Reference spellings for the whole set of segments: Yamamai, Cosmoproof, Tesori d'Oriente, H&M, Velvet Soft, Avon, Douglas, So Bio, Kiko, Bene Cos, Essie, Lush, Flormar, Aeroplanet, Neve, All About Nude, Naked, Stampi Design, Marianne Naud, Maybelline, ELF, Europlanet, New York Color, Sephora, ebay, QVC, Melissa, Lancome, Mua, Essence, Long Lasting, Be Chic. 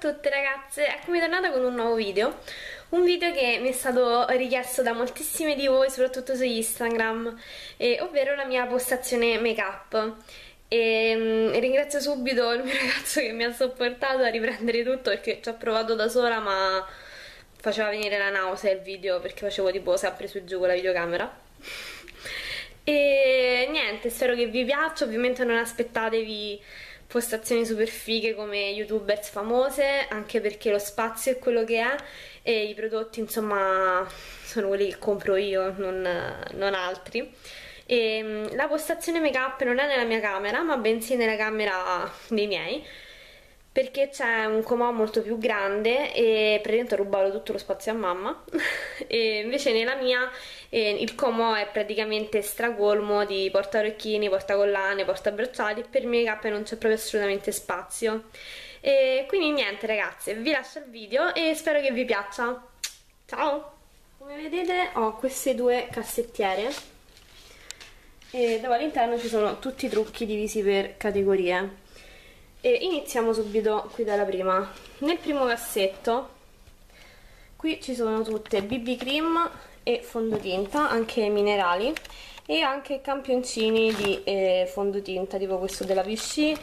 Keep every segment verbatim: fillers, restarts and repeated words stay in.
tutte ragazze, eccomi tornata con un nuovo video. Un video che mi è stato richiesto da moltissime di voi, soprattutto su Instagram, eh, ovvero la mia postazione make up. E mh, ringrazio subito il mio ragazzo che mi ha supportato a riprendere tutto, perché ci ho provato da sola ma faceva venire la nausea il video, perché facevo tipo sempre su e giù con la videocamera. E niente, spero che vi piaccia. Ovviamente non aspettatevi postazioni super fighe come youtubers famose, anche perché lo spazio è quello che è e i prodotti insomma sono quelli che compro io, non, non altri. E la postazione make up non è nella mia camera, ma bensì nella camera dei miei, perché c'è un comò molto più grande e praticamente ho rubato tutto lo spazio a mamma. E invece nella mia eh, il comò è praticamente stracolmo di portaorecchini, portacollane, portabracciali, e per make up non c'è proprio assolutamente spazio. E quindi niente ragazze, vi lascio il video e spero che vi piaccia. Ciao! Come vedete ho queste due cassettiere e dove all'interno ci sono tutti i trucchi divisi per categorie. E iniziamo subito qui dalla prima. Nel primo cassetto qui ci sono tutte B B cream e fondotinta, anche minerali, e anche campioncini di eh, fondotinta, tipo questo della Vichy.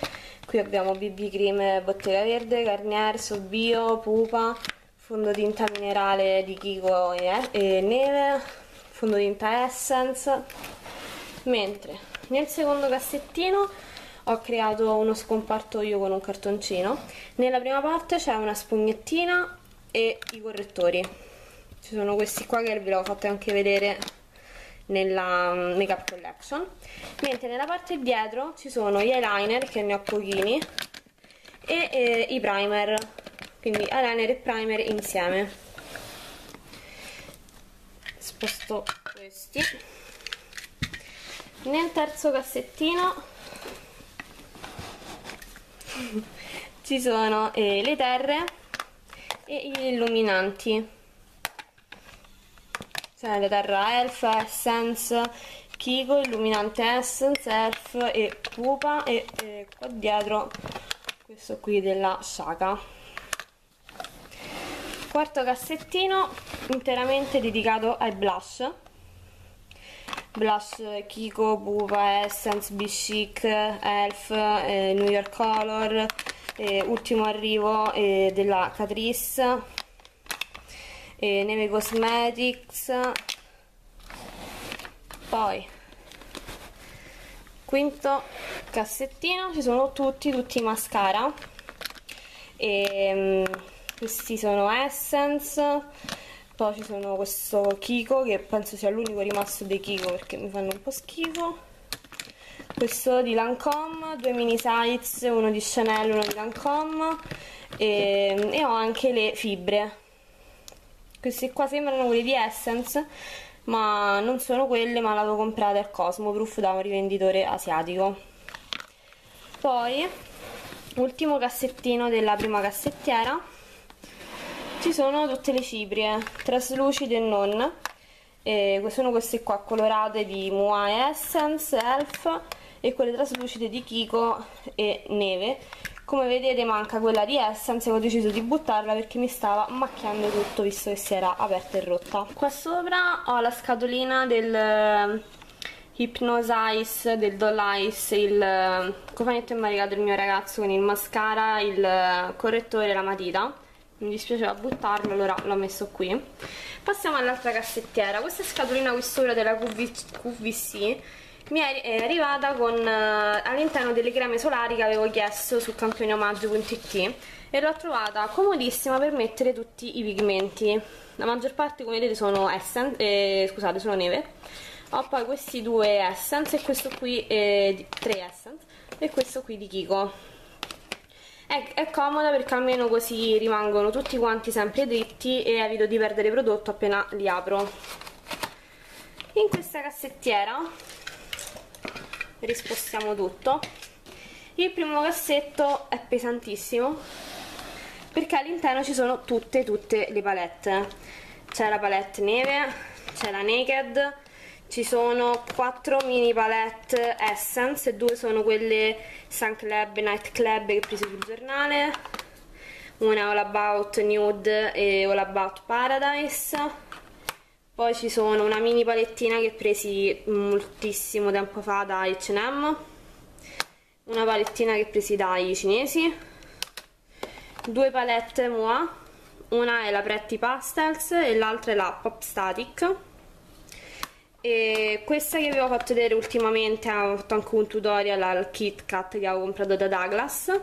Qui abbiamo B B cream Bottega Verde, Garnier, So Bio, Pupa, fondotinta minerale di Kiko e, e Neve, fondotinta Essence. Mentre nel secondo cassettino ho creato uno scomparto io con un cartoncino. Nella prima parte c'è una spugnettina e i correttori. Ci sono questi qua che ve l'ho fatto anche vedere nella make up collection. Mentre nella parte dietro ci sono gli eyeliner, che ne ho pochini, e eh, i primer, quindi eyeliner e primer insieme. Sposto questi. Nel terzo cassettino ci sono eh, le terre e gli illuminanti, cioè la terra E L F, Essence, Kiko, illuminante Essence, E L F e Pupa, e eh, qua dietro questo qui della Saga. Quarto cassettino interamente dedicato ai blush. Blush Kiko, Pupa, Essence, Be Chic, E L F, eh, New York Color, eh, ultimo arrivo eh, della Catrice, eh, Neve Cosmetics. Poi quinto cassettino ci sono tutti tutti i mascara, e, mh, questi sono Essence. Poi ci sono questo Kiko, che penso sia l'unico rimasto dei Kiko perché mi fanno un po' schifo. Questo di Lancome, due mini size, uno di Chanel, uno di Lancome. E, e ho anche le fibre. Questi qua sembrano quelli di Essence, ma non sono quelle, ma l'avevo comprata al Cosmoproof da un rivenditore asiatico. Poi, ultimo cassettino della prima cassettiera, ci sono tutte le ciprie traslucide e non, e sono queste qua colorate di Mua e Essence, E L F, e quelle traslucide di Kiko e Neve. Come vedete manca quella di Essence e ho deciso di buttarla perché mi stava macchiando tutto, visto che si era aperta e rotta. Qua sopra ho la scatolina del Hypnose Ice, del Dollice, il cofanetto immaricato del mio ragazzo con il mascara, il correttore e la matita. Mi dispiaceva buttarlo, allora l'ho messo qui. Passiamo all'altra cassettiera. Questa scatolina qui sopra della Q V C mi è arrivata con uh, all'interno delle creme solari che avevo chiesto su campioneomaggio punto it, e l'ho trovata comodissima per mettere tutti i pigmenti. La maggior parte, come vedete, sono Essence, eh, scusate, sono Neve. Ho poi questi due Essence e questo qui eh, tre Essence e questo qui di Kiko. È comoda perché almeno così rimangono tutti quanti sempre dritti e evito di perdere prodotto appena li apro. In questa cassettiera rispostiamo tutto. Il primo cassetto è pesantissimo perché all'interno ci sono tutte tutte le palette. C'è la palette Neve, c'è la Naked, ci sono quattro mini palette Essence e due sono quelle Sun Club Night Club che ho preso sul giornale, una All About Nude e All About Paradise. Poi ci sono una mini palettina che presi moltissimo tempo fa da acca e emme, una palettina che presi dai cinesi, due palette Mua, una è la Pretty Pastels e l'altra è la Pop Static. E questa che vi ho fatto vedere ultimamente, ho fatto anche un tutorial al Kit Kat che avevo comprato da Douglas,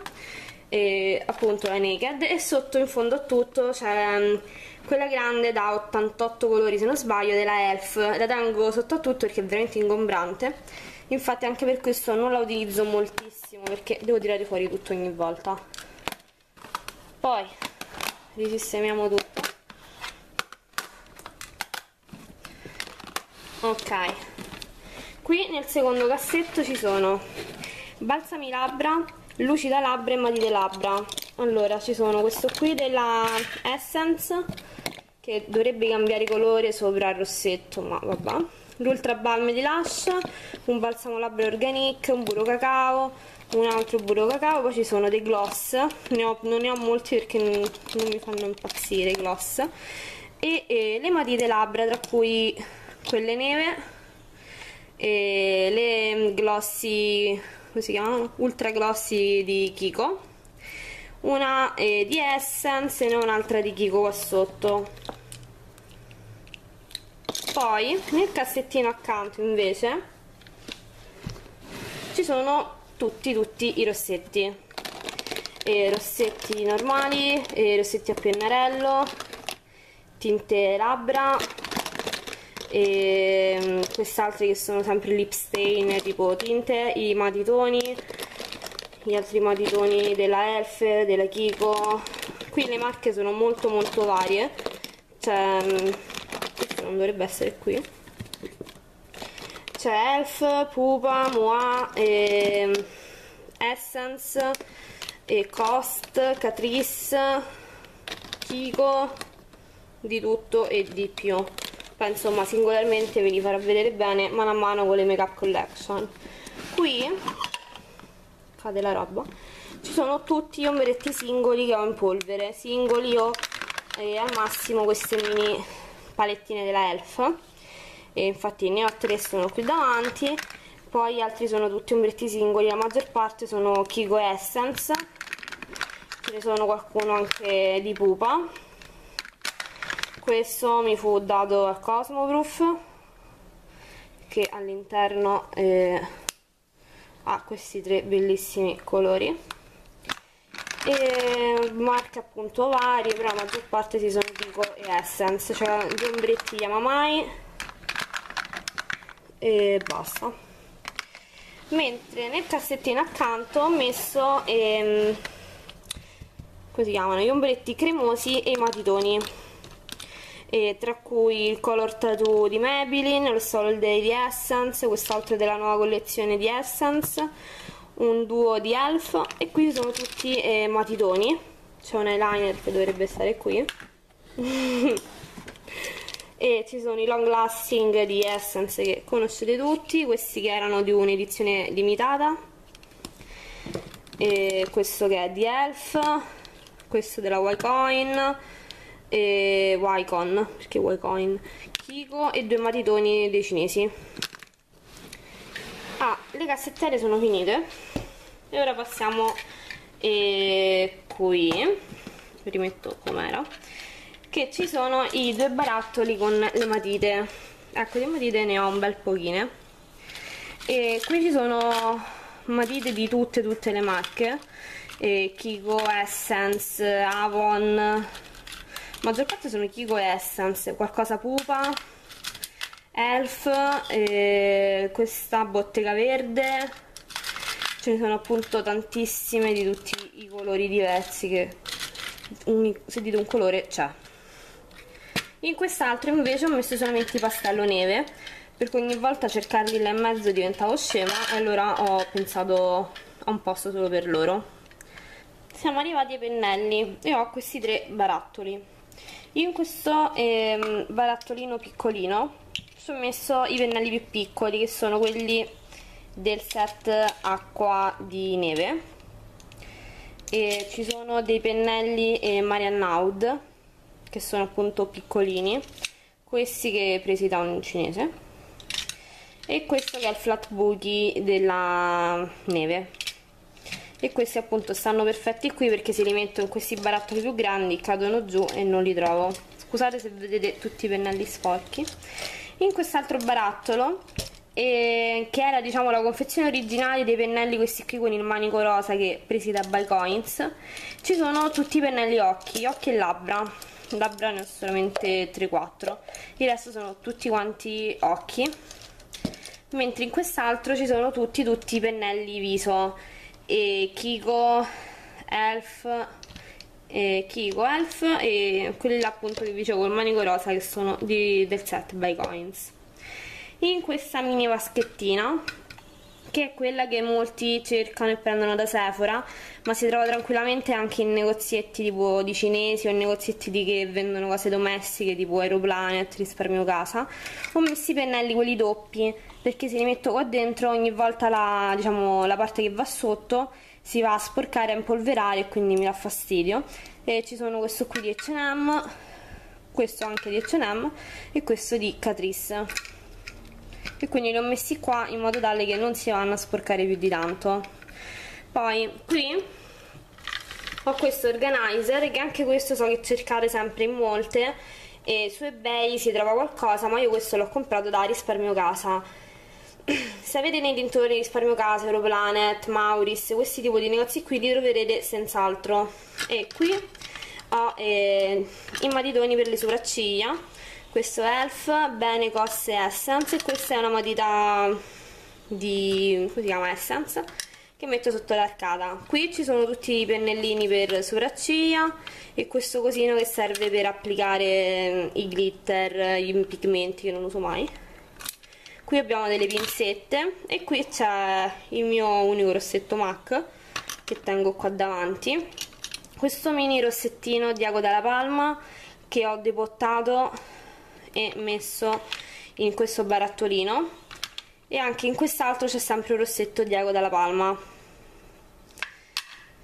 e appunto la Naked, e sotto in fondo a tutto c'è quella grande da ottantotto colori se non sbaglio della E L F. La tengo sotto a tutto perché è veramente ingombrante, infatti anche per questo non la utilizzo moltissimo perché devo tirare fuori tutto ogni volta. Poi risistemiamo tutto. Ok, qui nel secondo cassetto ci sono balsami labbra, luci da labbra e matite labbra. Allora ci sono questo qui della Essence che dovrebbe cambiare colore sopra il rossetto, ma vabbè, l'Ultra Balm di Lush, un balsamo labbra Organic, un burro cacao, un altro burro cacao. Poi ci sono dei gloss, ne ho, non ne ho molti perché non, non mi fanno impazzire i gloss, e, e le matite labbra, tra cui quelle Neve e le glossy, come si chiamano? Ultra glossy di Kiko, una eh, di Essence e un'altra di Kiko qua sotto. Poi nel cassettino accanto invece ci sono tutti tutti i rossetti, e rossetti normali, e rossetti a pennarello, tinte labbra e quest'altri che sono sempre lip stain tipo tinte, i matitoni, gli altri matitoni della E L F, della Kiko. Qui le marche sono molto molto varie, cioè questo non dovrebbe essere qui, c'è E L F, Pupa, Mua, e Essence, e Cost, Catrice, Kiko, di tutto e di più. Poi insomma singolarmente ve li farò vedere bene mano a mano con le make up collection. Qui cade la roba, ci sono tutti gli ombretti singoli che ho in polvere, singoli o eh, al massimo queste mini palettine della E L F, e infatti ne ho tre, sono qui davanti. Poi gli altri sono tutti ombretti singoli, la maggior parte sono Kiko e Essence, ce ne sono qualcuno anche di Pupa. Questo mi fu dato al Cosmoproof, che all'interno eh, ha questi tre bellissimi colori, e marche appunto varie, però la maggior parte si sono Kiko e Essence, cioè gli ombretti Yamamai e basta. Mentre nel cassettino accanto ho messo ehm, come si chiamano? Gli ombretti cremosi e i matitoni, e tra cui il Color Tattoo di Maybelline, lo Sol Day di Essence, quest'altro della nuova collezione di Essence, un duo di E L F, e qui sono tutti eh, matitoni, c'è un eyeliner che dovrebbe stare qui e ci sono i Long Lasting di Essence che conoscete tutti, questi che erano di un'edizione limitata, e questo che è di E L F, questo della Wycon, e Wycon, perché Wycon, Kiko e due matitoni dei cinesi. Ah, le cassettiere sono finite e ora passiamo eh, qui, rimetto com'era, che ci sono i due barattoli con le matite. Ecco, di matite ne ho un bel pochine, e qui ci sono matite di tutte tutte le marche, e Kiko, Essence, Avon, la maggior parte sono Kiko e Essence, qualcosa Pupa, E L F, eh, questa Bottega Verde, ce ne sono appunto tantissime di tutti i colori diversi che un, se dite un colore c'è. In quest'altro invece ho messo solamente i pastello Neve, perché ogni volta cercarli là in mezzo diventavo scema, e allora ho pensato a un posto solo per loro. Siamo arrivati ai pennelli e ho questi tre barattoli. Io in questo ehm, barattolino piccolino ci ho messo i pennelli più piccoli, che sono quelli del set acqua di Neve, e ci sono dei pennelli eh, Marianne Naud, che sono appunto piccolini, questi che presi da un cinese, e questo che è il flat booty della Neve, e questi appunto stanno perfetti qui perché se li metto in questi barattoli più grandi cadono giù e non li trovo. Scusate se vedete tutti i pennelli sporchi. In quest'altro barattolo eh, che era diciamo la confezione originale dei pennelli, questi qui con il manico rosa, che presi da By Coins, ci sono tutti i pennelli occhi, occhi e labbra. Labbra ne ho solamente tre quattro, il resto sono tutti quanti occhi, mentre in quest'altro ci sono tutti tutti i pennelli viso, e Kiko, E L F, e Kiko, E L F e quelli là appunto che vi dicevo col manico rosa, che sono di, del set By Coins. In questa mini vaschettina, che è quella che molti cercano e prendono da Sephora, ma si trova tranquillamente anche in negozietti tipo di cinesi o in negozietti di che vendono cose domestiche tipo Aeroplanet, Risparmio Casa. Ho messo i pennelli quelli doppi perché se li metto qua dentro ogni volta la, diciamo, la parte che va sotto si va a sporcare, a impolverare, e quindi mi dà fastidio. E ci sono questo qui di H and M, questo anche di H and M e questo di Catrice, e quindi li ho messi qua in modo tale che non si vanno a sporcare più di tanto. Poi qui ho questo organizer, che anche questo so che cercate sempre in molte, e su eBay si trova qualcosa, ma io questo l'ho comprato da Risparmio Casa. Se avete nei dintorni Risparmio Casa, Europlanet, Mauris, questi tipo di negozi qui li troverete senz'altro. E qui ho eh, i matitoni per le sopracciglia. Questo è E L F, Bene Cos e Essence, e questa è una matita di, come si chiama, Essence, che metto sotto l'arcata. Qui ci sono tutti i pennellini per sopracciglia e questo cosino che serve per applicare i glitter, i pigmenti che non uso mai. Qui abbiamo delle pinzette e qui c'è il mio unico rossetto M A C che tengo qua davanti. Questo mini rossettino Diego Dalla Palma che ho depottato e messo in questo barattolino, e anche in quest'altro c'è sempre un rossetto Diego Dalla Palma.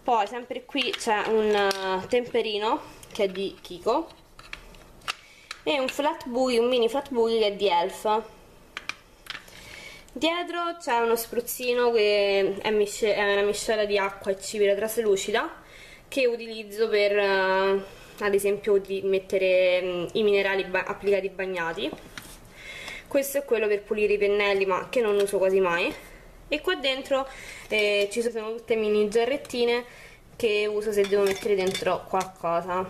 Poi sempre qui c'è un temperino che è di Kiko e un flat boogie, un mini flat boogie che è di E L F. Dietro c'è uno spruzzino che è, misce è una miscela di acqua e cipria traslucida che utilizzo per ad esempio di mettere i minerali ba applicati bagnati. Questo è quello per pulire i pennelli, ma che non uso quasi mai. E qua dentro eh, ci sono tutte mini giarrettine che uso se devo mettere dentro qualcosa.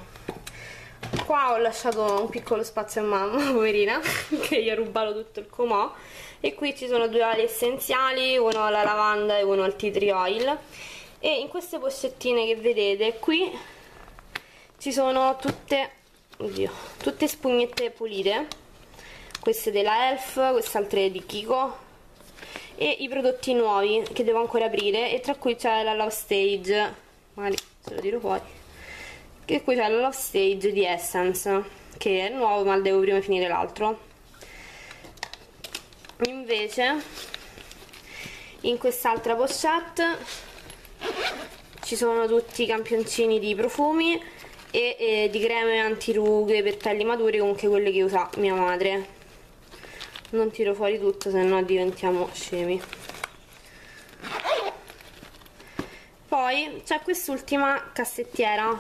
Qua ho lasciato un piccolo spazio a mamma, poverina, che gli ho rubato tutto il comò. E qui ci sono due ali essenziali, uno alla lavanda e uno al tea tree oil. E in queste boccettine che vedete qui ci sono tutte, oddio, tutte spugnette pulite, queste della E L F, queste altre di Kiko, e i prodotti nuovi che devo ancora aprire, e tra cui c'è la Love Stage, magari se lo tiro fuori, e qui c'è la Love Stage di Essence, che è nuovo ma devo prima finire l'altro. Invece in quest'altra pochette ci sono tutti i campioncini di profumi e eh, di creme antirughe per pelli mature, comunque quelle che usa mia madre. Non tiro fuori tutto, se no diventiamo scemi. Poi c'è quest'ultima cassettiera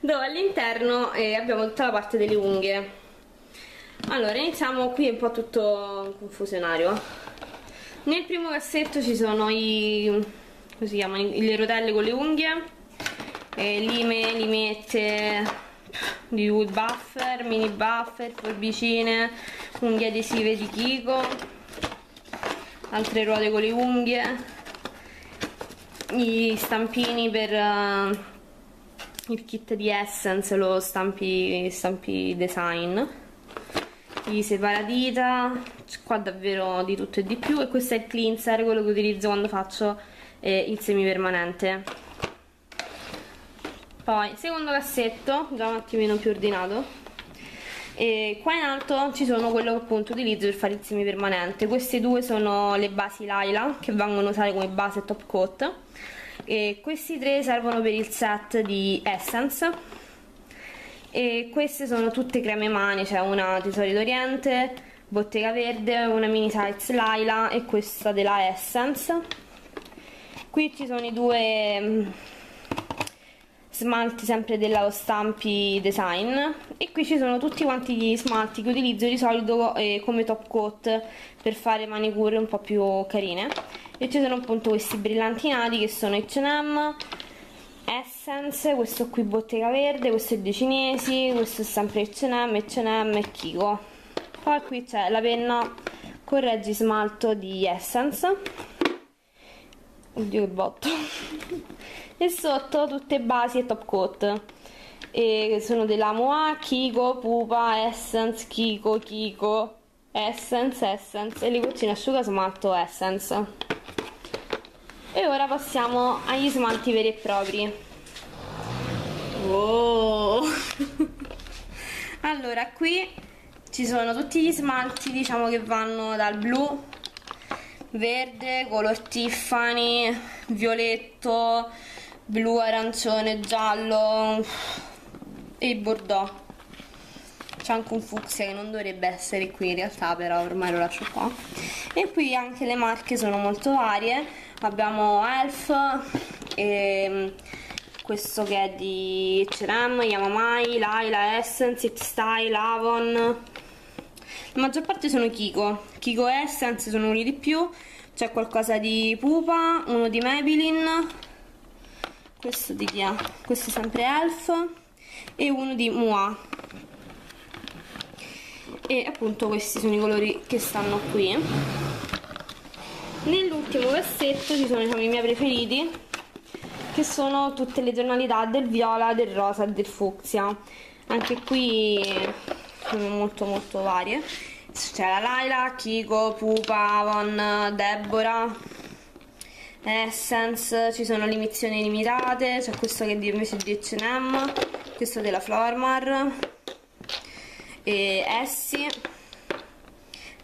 dove all'interno eh, abbiamo tutta la parte delle unghie. Allora iniziamo, qui è un po' tutto confusionario. Nel primo cassetto ci sono i, come si chiamano, le rotelle con le unghie, eh, lime, limette di wood buffer, mini buffer, forbicine, unghie adesive di Kiko, altre ruote con le unghie, gli stampini per uh, il kit di Essence, lo Stampi, Stampi Design, gli separadita, qua davvero di tutto e di più, e questo è il cleanser, quello che utilizzo quando faccio e il semipermanente. Poi secondo cassetto, già un attimino più ordinato, E qua in alto ci sono quello che appunto utilizzo per fare il semipermanente. Queste due sono le basi Laila, che vengono usate come base top coat, e questi tre servono per il set di Essence. E queste sono tutte creme mani, c'è cioè una Tesori d'Oriente, Bottega Verde, una mini size Laila e questa della Essence. Qui ci sono i due smalti sempre della Stampi Design, e qui ci sono tutti quanti gli smalti che utilizzo di solito eh, come top coat per fare manicure un po' più carine. E ci sono appunto questi brillantinati che sono H and M, Essence, questo qui Bottega Verde, questo è dei cinesi, questo è sempre H and M, H and M e Kiko. Poi qui c'è la penna correggi smalto di Essence, oddio che botto, e sotto tutte basi e top coat, e sono della Mua, Kiko, Pupa, Essence, Kiko, Kiko, Essence, Essence e le goccine asciuga smalto Essence. E ora passiamo agli smalti veri e propri. Oh. Allora, qui ci sono tutti gli smalti, diciamo, che vanno dal blu, verde, color Tiffany, violetto, blu, arancione, giallo e bordeaux. C'è anche un fucsia che non dovrebbe essere qui in realtà, però ormai lo lascio qua. E qui anche le marche sono molto varie, abbiamo E L F, e questo che è di H and M, Yamamai, Laila, Essence, It Style, Avon. La maggior parte sono Kiko, Kiko e Essence sono uno di più, c'è qualcosa di Pupa, uno di Maybelline, questo di chi è? Questo è sempre E L F, e uno di Mua. E appunto questi sono i colori che stanno qui. Nell'ultimo cassetto ci sono, diciamo, i miei preferiti, che sono tutte le tonalità del viola, del rosa e del fucsia. Anche qui sono molto molto varie, c'è la Laila, Kiko, Pupa, Avon, Deborah, Essence, ci sono limizioni limitate, c'è questo che invece è di H and M, questo della Flormar, e Essie,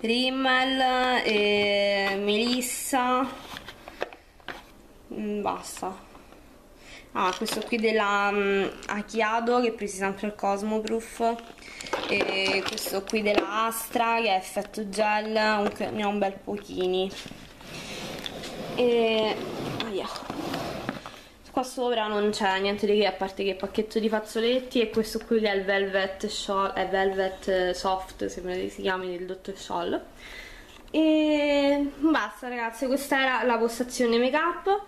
Rimmel, e Melissa, basta. Ah, questo qui della um, Achiado, che ho preso sempre al Cosmoproof, e questo qui della Astra, che è effetto gel, ne ho un bel pochini. E oh yeah. Qua sopra non c'è niente di che, a parte che il pacchetto di fazzoletti e questo qui che è il Velvet Shawl, è Velvet Soft, sembra che si chiami, del dottor Shawl. E basta ragazzi, questa era la postazione make up.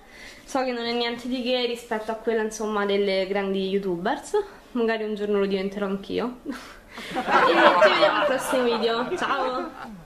So che non è niente di che rispetto a quella, insomma, delle grandi youtubers, magari un giorno lo diventerò anch'io. E ci vediamo al prossimo video, ciao.